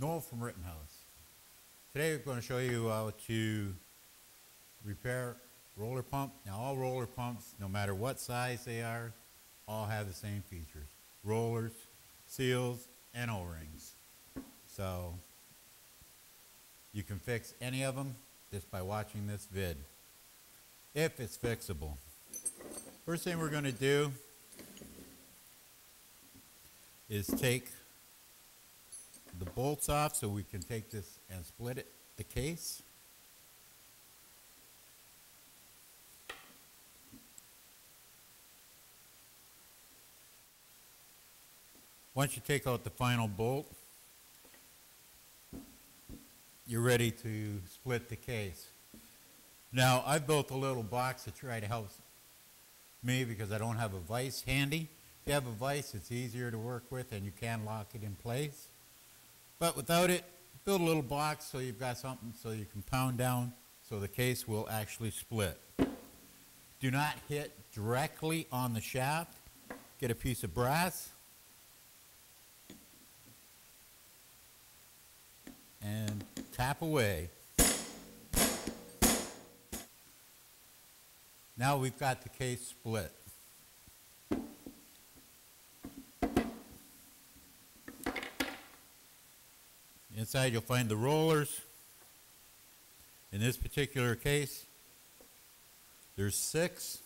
Noel from Rittenhouse. Today we're going to show you how to repair roller pump. Now all roller pumps, no matter what size they are, all have the same features. Rollers, seals, and O-rings. So you can fix any of them just by watching this vid, if it's fixable. First thing we're going to do is take the bolts off so we can take this and split it, the case. Once you take out the final bolt, you're ready to split the case. Now, I've built a little box to try to help me because I don't have a vise handy. If you have a vise, it's easier to work with and you can lock it in place. But without it, build a little box so you've got something so you can pound down so the case will actually split. Do not hit directly on the shaft. Get a piece of brass and tap away. Now we've got the case split. Inside you'll find the rollers. In this particular case, there's 6.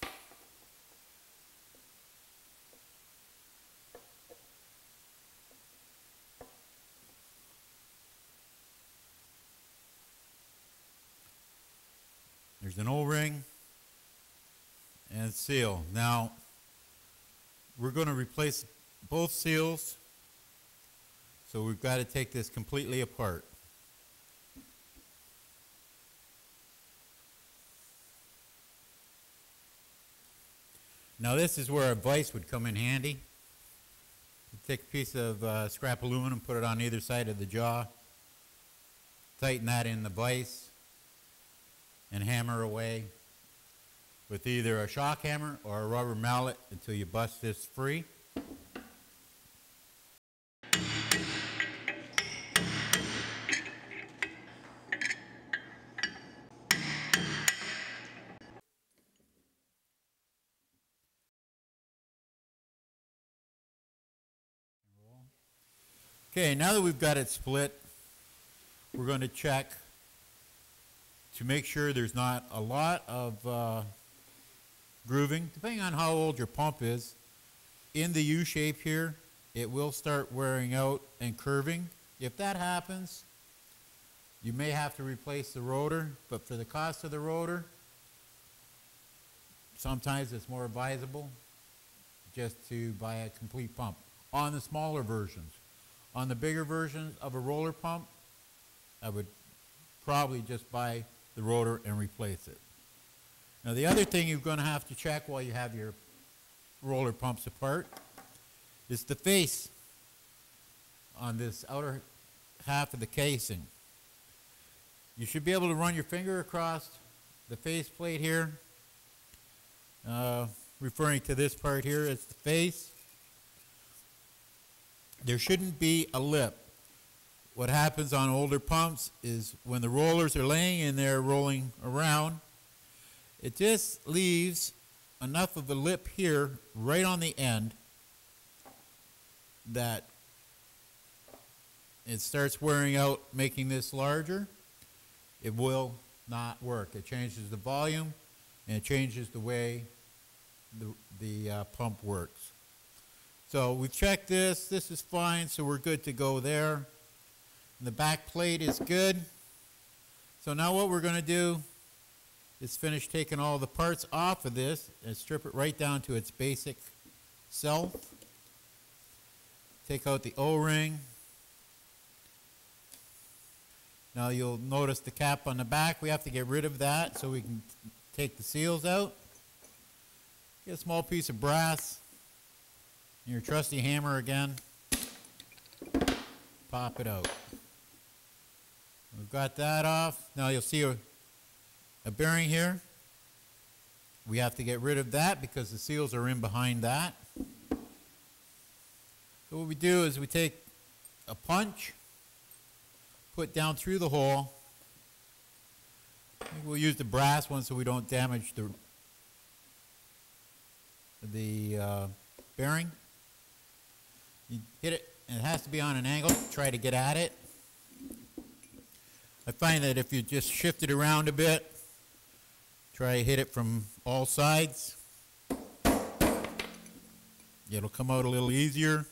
There's an O-ring and seal. Now, we're going to replace both seals. So we've got to take this completely apart. Now this is where a vise would come in handy. You take a piece of scrap aluminum, put it on either side of the jaw, tighten that in the vise, and hammer away with either a shock hammer or a rubber mallet until you bust this free. Okay, now that we've got it split, we're going to check to make sure there's not a lot of grooving. Depending on how old your pump is, in the U shape here, it will start wearing out and curving. If that happens, you may have to replace the rotor, but for the cost of the rotor, sometimes it's more advisable just to buy a complete pump on the smaller versions. On the bigger version of a roller pump, I would probably just buy the rotor and replace it. Now the other thing you're going to have to check while you have your roller pumps apart is the face on this outer half of the casing. You should be able to run your finger across the face plate here, referring to this part here as the face. There shouldn't be a lip. What happens on older pumps is when the rollers are laying in there rolling around, it just leaves enough of a lip here right on the end that it starts wearing out, making this larger. It will not work. It changes the volume and it changes the way the pump works. So we've checked this. This is fine, so we're good to go there. And the back plate is good. So now what we're going to do is finish taking all the parts off of this and strip it right down to its basic self. Take out the O-ring. Now you'll notice the cap on the back. We have to get rid of that so we can take the seals out. Get a small piece of brass. Your trusty hammer again, pop it out. We've got that off. Now you'll see a bearing here. We have to get rid of that because the seals are in behind that. So what we do is we take a punch put down through the hole. I think we'll use the brass one so we don't damage the bearing. You hit it, and it has to be on an angle to try to get at it. I find that if you just shift it around a bit, try to hit it from all sides, it'll come out a little easier.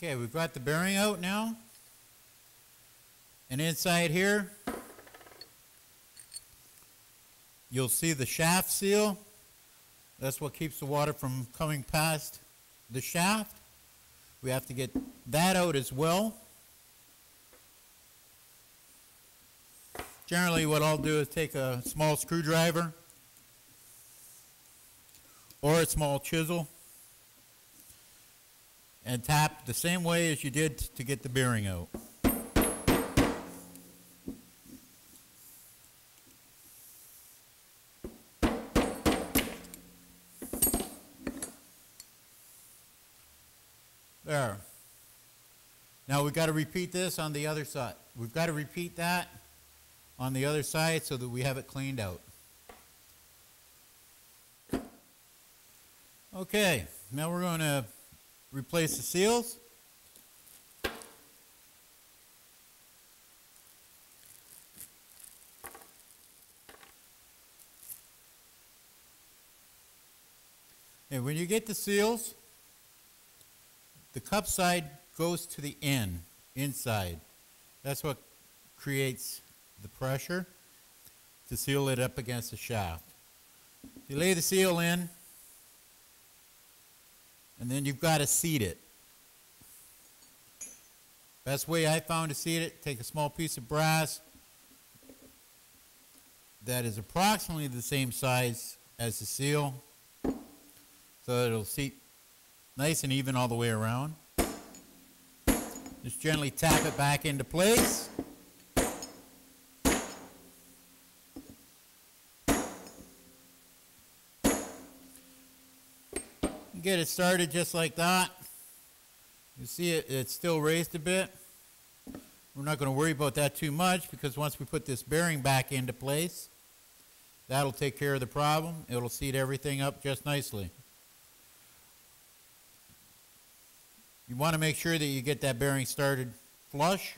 Okay, we've got the bearing out now. And inside here, you'll see the shaft seal. That's what keeps the water from coming past the shaft. We have to get that out as well. Generally, what I'll do is take a small screwdriver or a small chisel and tap the same way as you did to get the bearing out. There. Now we've got to repeat this on the other side. We've got to repeat that on the other side so that we have it cleaned out. Okay, now we're going to replace the seals. And when you get the seals, the cup side goes to the inside. That's what creates the pressure to seal it up against the shaft. You lay the seal in, and then you've got to seat it. Best way I found to seat it, take a small piece of brass that is approximately the same size as the seal, so it'll seat nice and even all the way around. Just gently tap it back into place. Get it started just like that. You see it's still raised a bit. We're not going to worry about that too much because once we put this bearing back into place, that'll take care of the problem. It'll seat everything up just nicely. You want to make sure that you get that bearing started flush.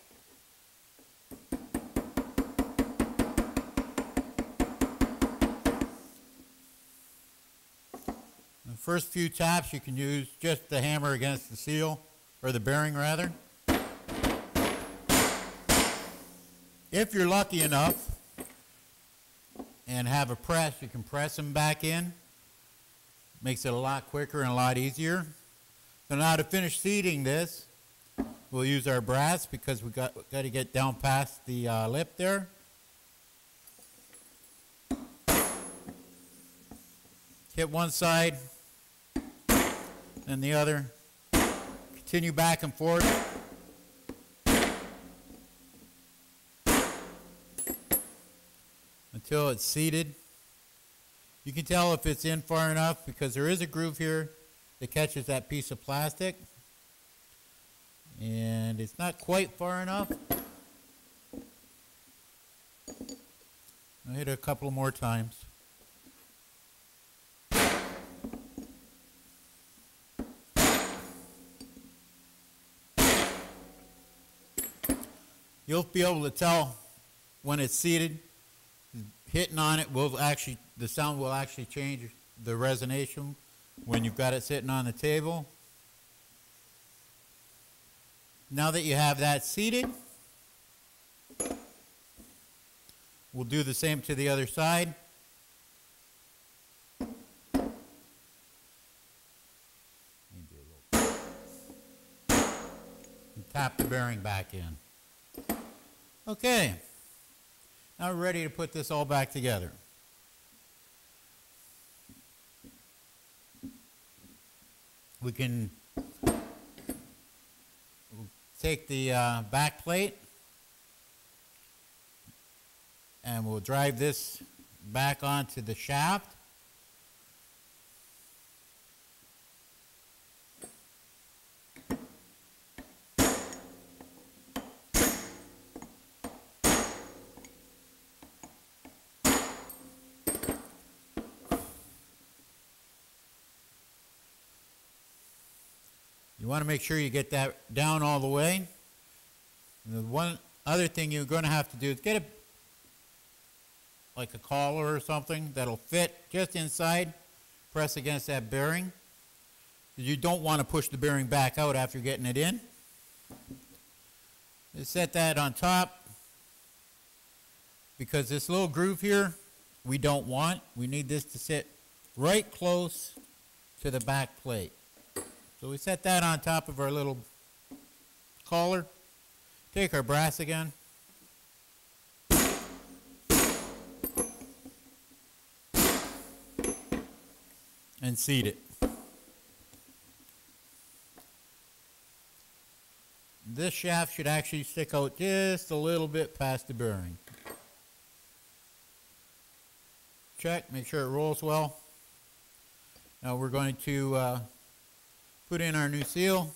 First few taps, you can use just the hammer against the seal, or the bearing rather. If you're lucky enough and have a press, you can press them back in. Makes it a lot quicker and a lot easier. So now to finish seating this, we'll use our brass because we've got to get down past the lip there. Hit one side, and the other, continue back and forth. Until it's seated. You can tell if it's in far enough because there is a groove here that catches that piece of plastic. And it's not quite far enough. I'll hit it a couple more times. You'll be able to tell when it's seated. Hitting on it will actually, the sound will actually change the resonation when you've got it sitting on the table. Now that you have that seated, we'll do the same to the other side. And tap the bearing back in. Okay, now we're ready to put this all back together. We can take the back plate and we'll drive this back onto the shaft. You want to make sure you get that down all the way. And the one other thing you're going to have to do is get a, like a collar or something that'll fit just inside. Press against that bearing. You don't want to push the bearing back out after getting it in. Just set that on top, because this little groove here we don't want. We need this to sit right close to the back plate. So we set that on top of our little collar. Take our brass again. And seat it. This shaft should actually stick out just a little bit past the bearing. Check, make sure it rolls well. Now we're going to put in our new seal,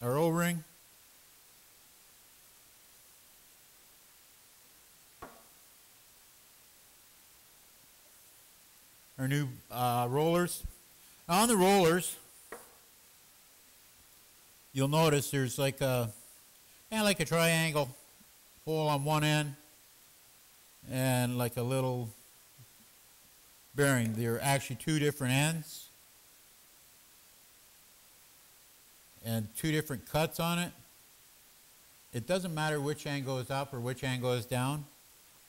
our O-ring. Our new rollers. Now on the rollers, you'll notice there's like a, kind of like a triangle hole on one end and like a little bearing. There are actually two different ends and two different cuts on it. It doesn't matter which end goes up or which end goes down.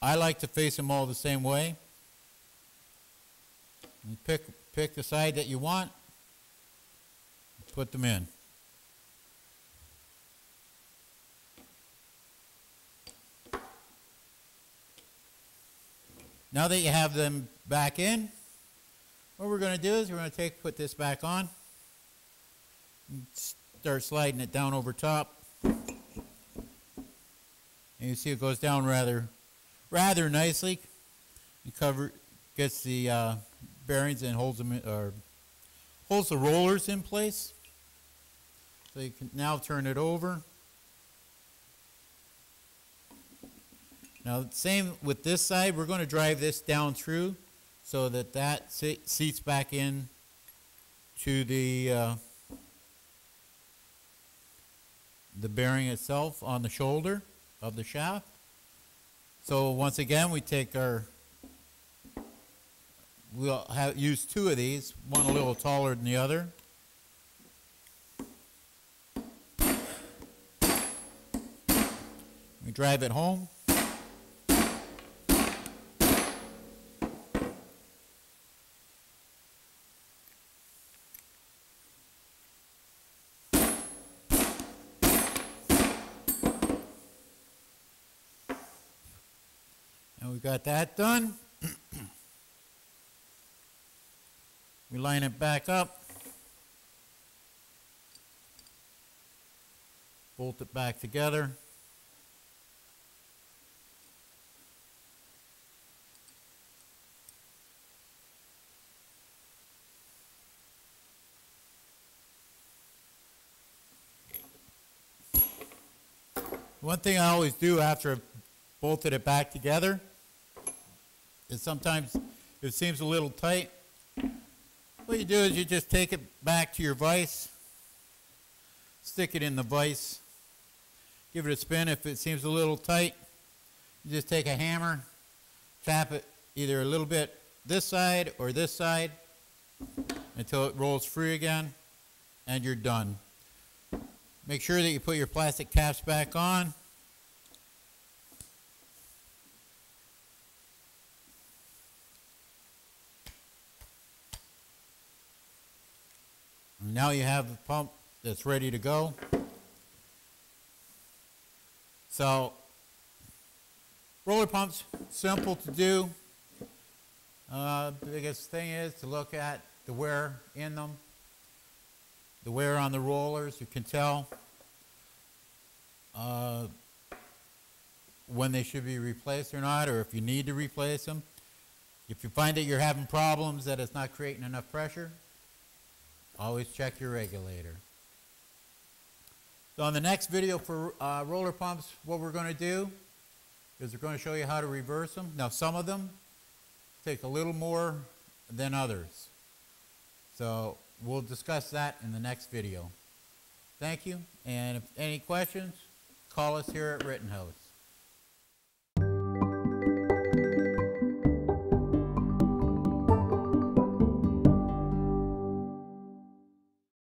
I like to face them all the same way. And pick the side that you want, and put them in. Now that you have them back in, what we're going to do is we're going to put this back on, and start sliding it down over top. And you see it goes down rather nicely. You gets the bearings and holds them, or holds the rollers in place. So you can now turn it over. Now, same with this side. We're going to drive this down through so that seats back in to the bearing itself on the shoulder of the shaft. So once again, we take our, use two of these, one a little taller than the other. We drive it home. And we got that done. We line it back up, bolt it back together. One thing I always do after I've bolted it back together is sometimes it seems a little tight. What you do is you just take it back to your vise, stick it in the vise, give it a spin. If it seems a little tight, you just take a hammer, tap it either a little bit this side or this side until it rolls free again, and you're done. Make sure that you put your plastic caps back on. Now you have the pump that's ready to go. So, roller pumps, simple to do. The biggest thing is to look at the wear in them, the wear on the rollers. You can tell when they should be replaced or not, or if you need to replace them. If you find that you're having problems, that it's not creating enough pressure, always check your regulator. So on the next video for roller pumps, what we're going to do is we're going to show you how to reverse them. Now some of them take a little more than others. So we'll discuss that in the next video. Thank you, and if any questions, call us here at Rittenhouse.